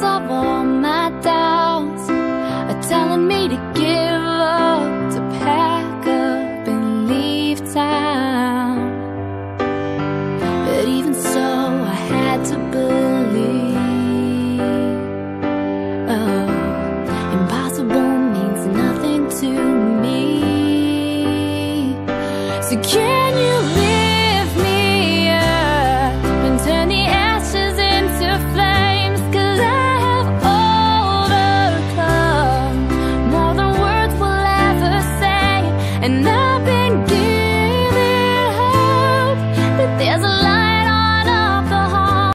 cause of all my doubts are telling me to give up, to pack up and leave town. But even so, I had to believe. Oh, impossible means nothing to me. So can you leave? And